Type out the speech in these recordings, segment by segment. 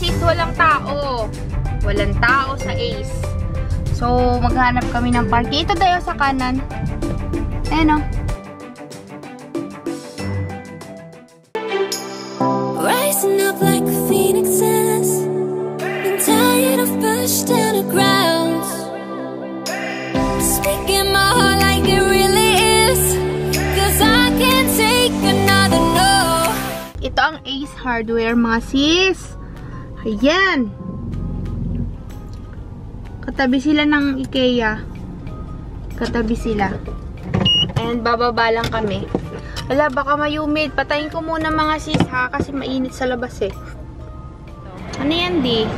Ace, walang tao. Walang tao sa Ace. So, maghanap kami ng parking. Ito tayo sa kanan. Ayan o. Rising up like a phoenix is. I'm tired of pushed underground. Speaking my heart like it really is. Cause I can't take another no. Ito ang Ace Hardware, mga sis. Ayan. Katabi sila ng IKEA. Katabi sila. And bababa lang kami. Wala, baka mayumid. Patayin ko muna, mga sis, ha? Kasi mainit sa labas, eh. Ano yan, D?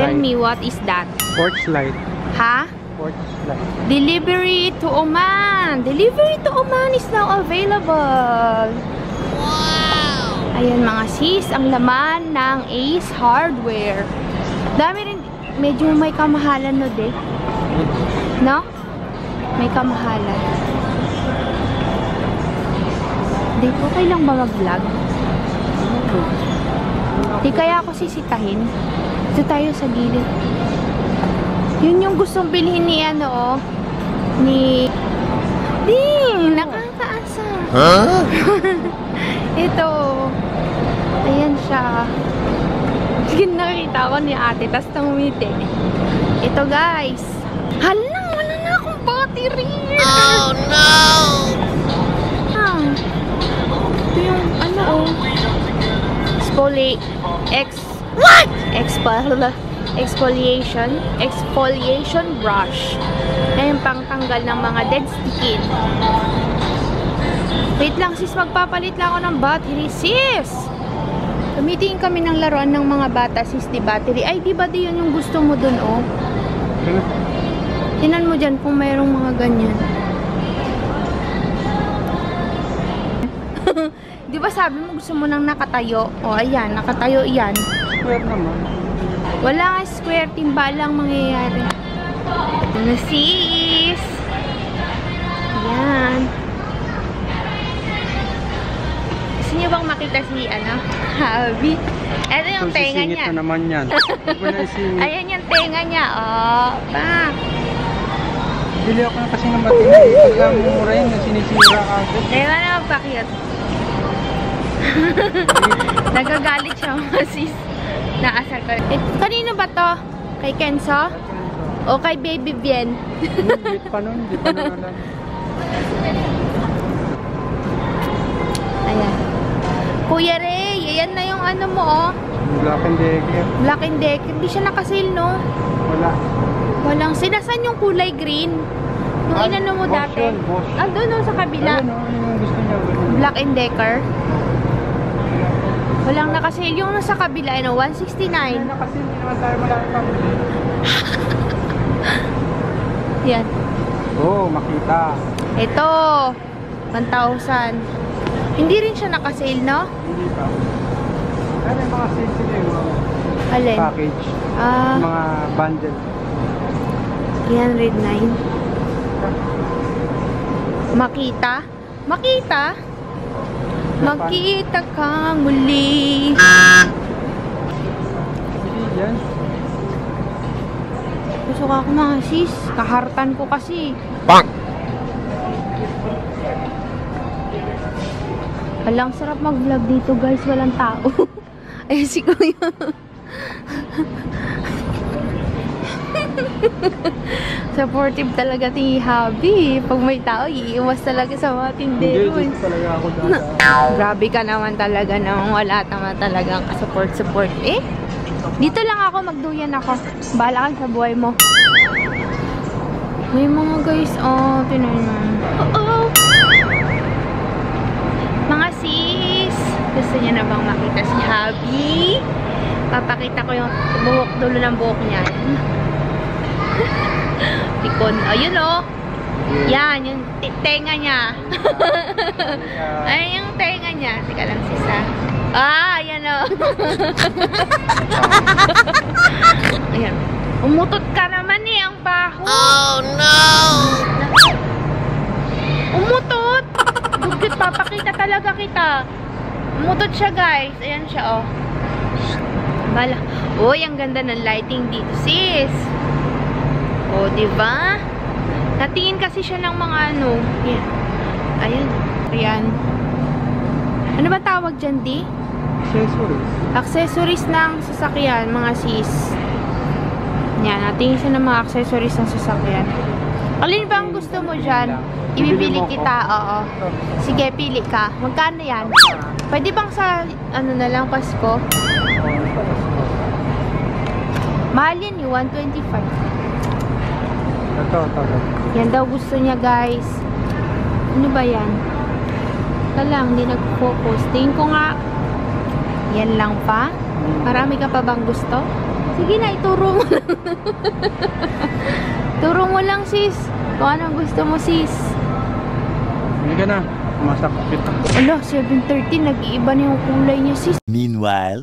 Tell me, what is that? Porch light. Ha? Porch light. Delivery to Oman. Delivery to Oman is now available. Wow! Ayan, mga sis, ang laman ng Ace Hardware. Dami rin. Medyo may kamahalan, no, de? No? May kamahalan. Di, okay lang ba mag-vlog? Di kaya ako sisitahin. Ito tayo sa gilid. Yun yung gustong bilhin ni ano, oh. Ni... Ding! Nakakaasa. Huh? Ito. Ayan siya. Nakita ko ni ate, tas tumumiti. Ito, guys. Hala, wala na akong battery. Oh, no! Ah, ito yung, ano, oh. Exfoliation brush. Ayan, pangtanggal ng mga dead skin. Wait lang, sis. Magpapalit lang ako ng battery, sis. Tumitingin kami ng laruan ng mga bata, sis, di battery. Ay, di ba di yun yung gusto mo dun, oh? Tinan mo dyan kung mayroong mga ganyan. Di ba sabi mo gusto mo nang nakatayo? O, ayan, nakatayo yan. Square naman. Wala nga square, timba lang mangyayari. Ito na, sis. Ayan. Gusto niyo bang makita si, ano, Javi? Ito yung tenga niya. Ito naman yan. Ayan yung tenga niya. Oh, pa. Bili ako na kasi ng battery. Ito lang mura yun. Sinisira ka. Diba na magpakiyot? Nagagalit siya, mga sis. Naasar ko. Kanino ba to? Kay Kenzo? O kay Baby Bien? Hindi pa nun. Hindi pa nun alam. Ayan. Kuya Ray, ayan na yung ano mo, oh. Black and Decker. Black and Decker. Hindi siya nakasil, no? Wala. Walang. Sinasan yung kulay green? Yung inano mo dati? Boss. Ah, doon, no, sa kabila. Ayun, no, yung gusto niya. Black and Decker. Walang nakasil. Yung nasa kabila, ano, 169. Walang nakasil. Hindi naman tayo malamit pa. Yan. Oh, makita. Ito. 1,000. Hindi rin siya naka-sale, no? Hindi pa. Ay, may mga sale sila yung alin? Package. Ah. Mga bundle. Yan, red 9. Makita? Makita? Makita ka muli. Hindi yan. Gusto ka ako, mga sis. Kahartan ko kasi. Bang! Walang sarap mag-vlog dito, guys. Walang tao. Ayan si Kuya. Supportive talaga ni Javi. Pag may tao, iiwas talaga sa mga tindero. Hindi, just talaga ako dada. Grabe ka naman talaga nang wala tama talagang support. Eh, dito lang ako, magduyan ako. Bahala ka sa buhay mo. May mga guys, oh, tinanong. Oo! Mga sis, gusto niya na bang makita si Javi? Papakita ko yung buhok, dulo ng buhok niya. Tikon. Ayun, oh. Yan, yung tenga niya. Ayun yung tenga niya. Teka lang, sis, ha. Ah, ayan, oh. Ayan. Umutot ka naman, eh, ang baho. Oh, no! Umutot! Dugit, papakita talaga kita. Umutot siya, guys. Ayan siya, oh. Bala. Oy, ang ganda ng lighting dito, sis. O, diba? Natingin kasi siya ng mga ano. Ayan. Ayan. Ayan. Ano ba tawag dyan, di? Accessories. Accessories ng sasakyan, mga sis. Ayan, natingin siya ng mga accessories ng sasakyan. Alin ba ang gusto mo dyan? Ibibili kita, oo. Sige, pili ka. Magkano yan? Pwede bang sa, ano na lang, Pasko? Mahal yan eh, 125. Ito. Yan daw gusto niya, guys. Ano ba yan? Ito lang, hindi nag-focus. Tingin ko nga, yan lang pa. Marami ka pa bang gusto? Sige na, ituro mo lang. Turo mo lang, sis. Kung anong gusto mo, sis. Hindi ka na. Masakot kita. Ala, 7:30. Nag-iiba na yung kulay niya, sis. Meanwhile...